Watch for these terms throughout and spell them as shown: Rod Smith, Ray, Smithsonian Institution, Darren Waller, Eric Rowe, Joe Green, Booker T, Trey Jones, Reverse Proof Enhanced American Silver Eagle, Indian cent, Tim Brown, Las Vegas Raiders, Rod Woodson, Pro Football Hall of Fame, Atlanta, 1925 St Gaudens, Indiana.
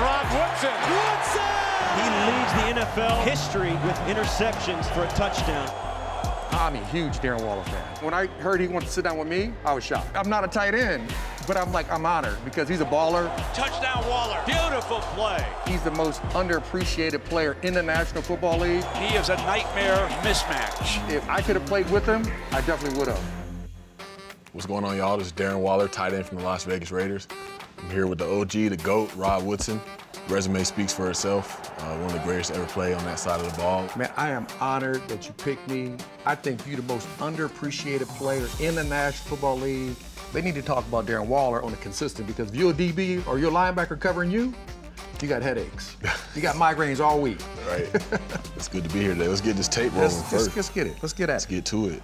Rod Woodson. He leads the NFL history with interceptions for a touchdown. I'm a huge Darren Waller fan. When I heard he wanted to sit down with me, I was shocked. I'm not a tight end, but I'm like, I'm honored because he's a baller. Touchdown Waller, beautiful play. He's the most underappreciated player in the National Football League. He is a nightmare mismatch. If I could have played with him, I definitely would have. What's going on, y'all? This is Darren Waller, tight end from the Las Vegas Raiders. I'm here with the OG, the GOAT, Rod Woodson. Resume speaks for itself. One of the greatest to ever play on that side of the ball. Man, I am honored that you picked me. I think you're the most underappreciated player in the National Football League. They need to talk about Darren Waller on a consistent, because if you're a DB or your linebacker covering you, you got headaches. You got migraines all week. Right. It's good to be here today. Let's get this tape rolling first. Let's get it. Let's get at it. Let's get to it.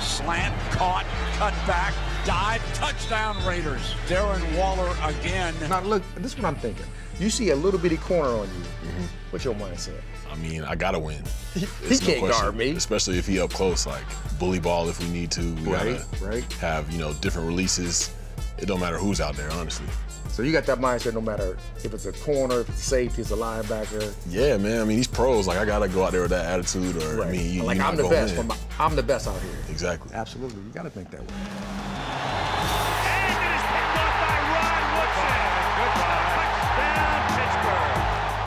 Slant, caught, cut back, dive, touchdown Raiders. Darren Waller again. Now look, this is what I'm thinking. You see a little bitty corner on you. Mm-hmm. What's your mindset? I mean, I gotta win. He can't guard me. Especially if he up close, like bully ball if we need to. We gotta have, you know, different releases. It don't matter who's out there, honestly. So you got that mindset no matter if it's a corner, if it's safety, it's a linebacker. Yeah, man. I mean, these pros, like, I got to go out there with that attitude, or, I mean, like, I'm the best. I'm the best out here. Exactly. Absolutely. You got to think that way. And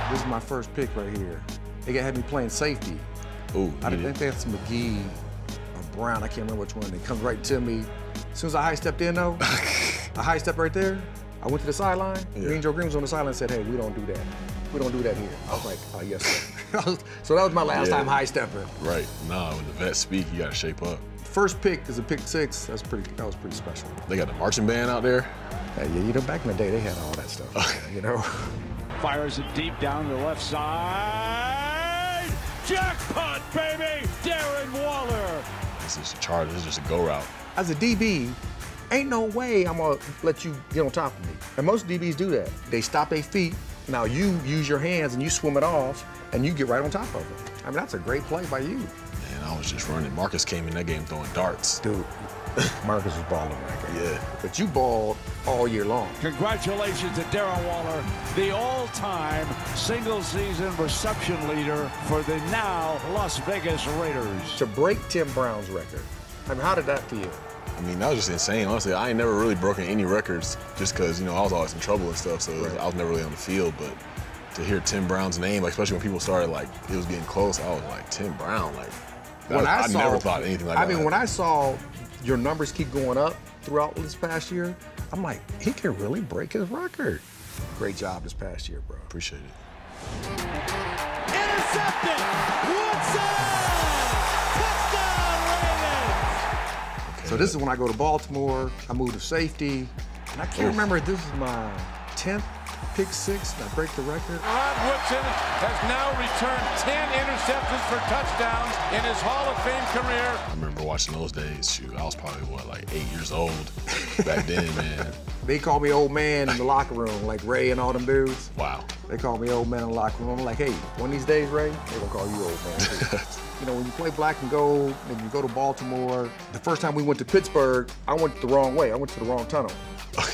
it is picked off by Rod Woodson. Goodbye. Touchdown, Pittsburgh. This is my first pick right here. They got to have me playing safety. Ooh. I think that's McGee or Brown. I can't remember which one. They come right to me. As soon as I high-stepped in, though, I high-stepped right there. I went to the sideline. Me and Joe Green was on the sideline and said, hey, we don't do that. We don't do that here. I was like, oh, yes, sir. So that was my last time high stepping. Right. Nah, when the vets speak, you got to shape up. First pick is a pick six. That's pretty. That was pretty special. They got the marching band out there. Hey, you know, back in the day, they had all that stuff, you know. Fires it deep down the left side. Jackpot, baby! Darren Waller. This is a charge. This is just a go route. As a DB, ain't no way I'm gonna let you get on top of me. And most DBs do that. They stop their feet. Now you use your hands and you swim it off and you get right on top of them. I mean, that's a great play by you. Man, I was just running. Marcus came in that game throwing darts. Dude, Marcus was balling right there. Yeah. But you balled all year long. Congratulations to Darren Waller, the all-time single-season reception leader for the now Las Vegas Raiders. To break Tim Brown's record, I mean, how did that feel? I mean, that was just insane, honestly. I ain't never really broken any records just because, you know, I was always in trouble and stuff, so I was never really on the field. But to hear Tim Brown's name, like, especially when people started, like, it was getting close, I was like, Tim Brown, like, I never thought anything like that. I mean, when I saw your numbers keep going up throughout this past year, I'm like, he can really break his record. Great job this past year, bro. Appreciate it. Intercepted! Woodson! So this is when I go to Baltimore, I move to safety, and I can't remember if this is my 10th pick six, and I break the record. Rod Woodson has now returned 10 interceptions for touchdowns in his Hall of Fame career. I remember watching those days, shoot, I was probably, what, like 8 years old back then, man. They called me old man in the locker room, like Ray and all them dudes. Wow. They called me old man in the locker room. I'm like, hey, one of these days, Ray, they're gonna call you old man, too. You know, when you play black and gold and you go to Baltimore, the first time we went to Pittsburgh, I went the wrong way. I went to the wrong tunnel.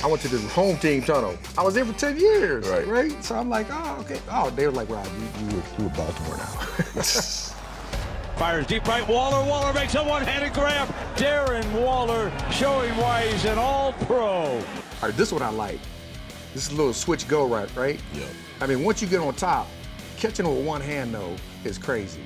I went to the home team tunnel. I was there for 10 years, right? So I'm like, oh, okay. Oh, they were like, Rob, you were Baltimore now. Fires deep right, Waller. Waller makes a one-handed grab. Darren Waller showing why he's an all-pro. All right, this is what I like. This is a little switch go right? Yeah. I mean, once you get on top, catching with one hand, though, is crazy.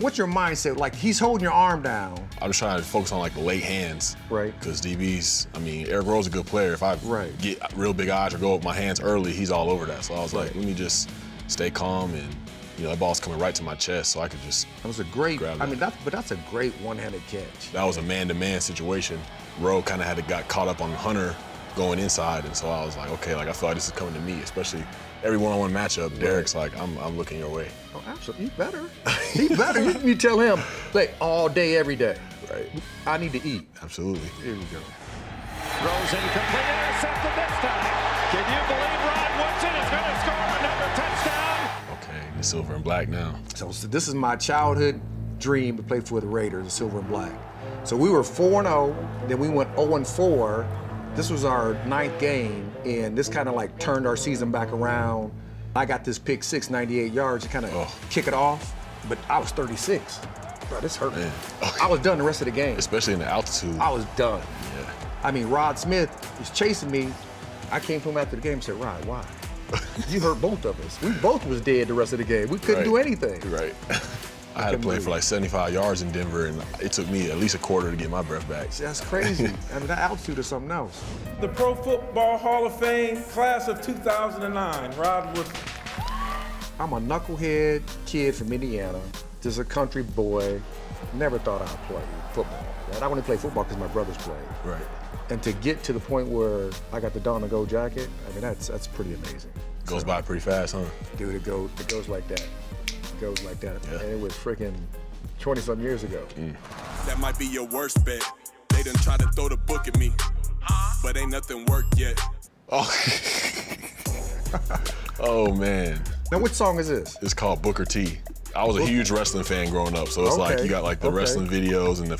What's your mindset? Like, he's holding your arm down. I'm just trying to focus on, like, the late hands. Right. Because DBs, I mean, Eric Rowe's a good player. If I get real big eyes or go with my hands early, he's all over that. So I was like, let me just stay calm, and, you know, that ball's coming right to my chest, so I could just grab that. I mean, that's a great one-handed catch. That was a man-to-man situation. Rowe kind of got caught up on Hunter going inside, and so I was like, okay, like, I feel like this is coming to me, especially every one-on-one matchup, Derek's like, I'm looking your way. Oh, absolutely. You better. He better. You tell him, like, all day, every day. Right. I need to eat. Absolutely. Here we go. Throws incomplete, intercepted this time. Can you believe Rod Woodson is going to score another touchdown? Okay, the silver and black now. So this is my childhood dream to play for the Raiders, the silver and black. So we were 4-0, then we went 0-4. This was our 9th game, and this kind of like turned our season back around. I got this pick six, 98 yards to kind of kick it off, but I was 36. Bro, this hurt me. Okay. I was done the rest of the game. Especially in the altitude. I was done. Yeah. I mean, Rod Smith was chasing me. I came to him after the game and said, Rod, why? You hurt both of us. We both was dead the rest of the game. We couldn't do anything. Right. I had to play for like 75 yards in Denver, and it took me at least a quarter to get my breath back. That's crazy. I mean, that altitude is something else. The Pro Football Hall of Fame, class of 2009, Rod Woodson. I'm a knucklehead kid from Indiana, just a country boy. Never thought I'd play football. Right? I only played football because my brothers played. Right. And to get to the point where I got the Don and Gold jacket, I mean, that's pretty amazing. Goes by pretty fast, huh? Dude, it goes like that. It goes like that. Yeah. And it was freaking 20-something years ago. Mm. That might be your worst bet. They done tried to throw the book at me, but ain't nothing worked yet. Oh. Oh, man. Now, which song is this? It's called Booker T. I was a huge wrestling fan growing up, so it's like you got like the wrestling videos and the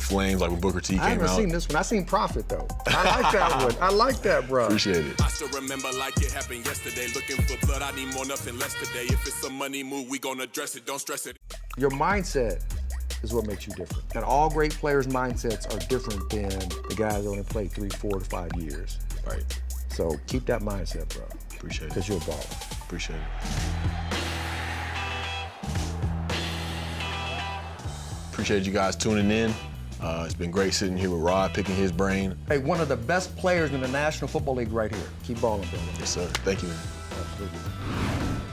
flames, like when Booker T came out. I haven't seen this one. I seen Prophet though. I like that one. I like that, bro. Appreciate it. I still remember like it happened yesterday. Looking for blood, I need more, nothing less today. If it's a money move, we gonna address it. Don't stress it. Your mindset is what makes you different. And all great players' mindsets are different than the guys that only play 3, 4, to 5 years. Right. So keep that mindset, bro. Appreciate it. Because you're a baller. Appreciate it. Appreciate you guys tuning in. It's been great sitting here with Rod, picking his brain. Hey, one of the best players in the National Football League right here. Keep balling, brother. Yes, sir. Thank you, man. Absolutely.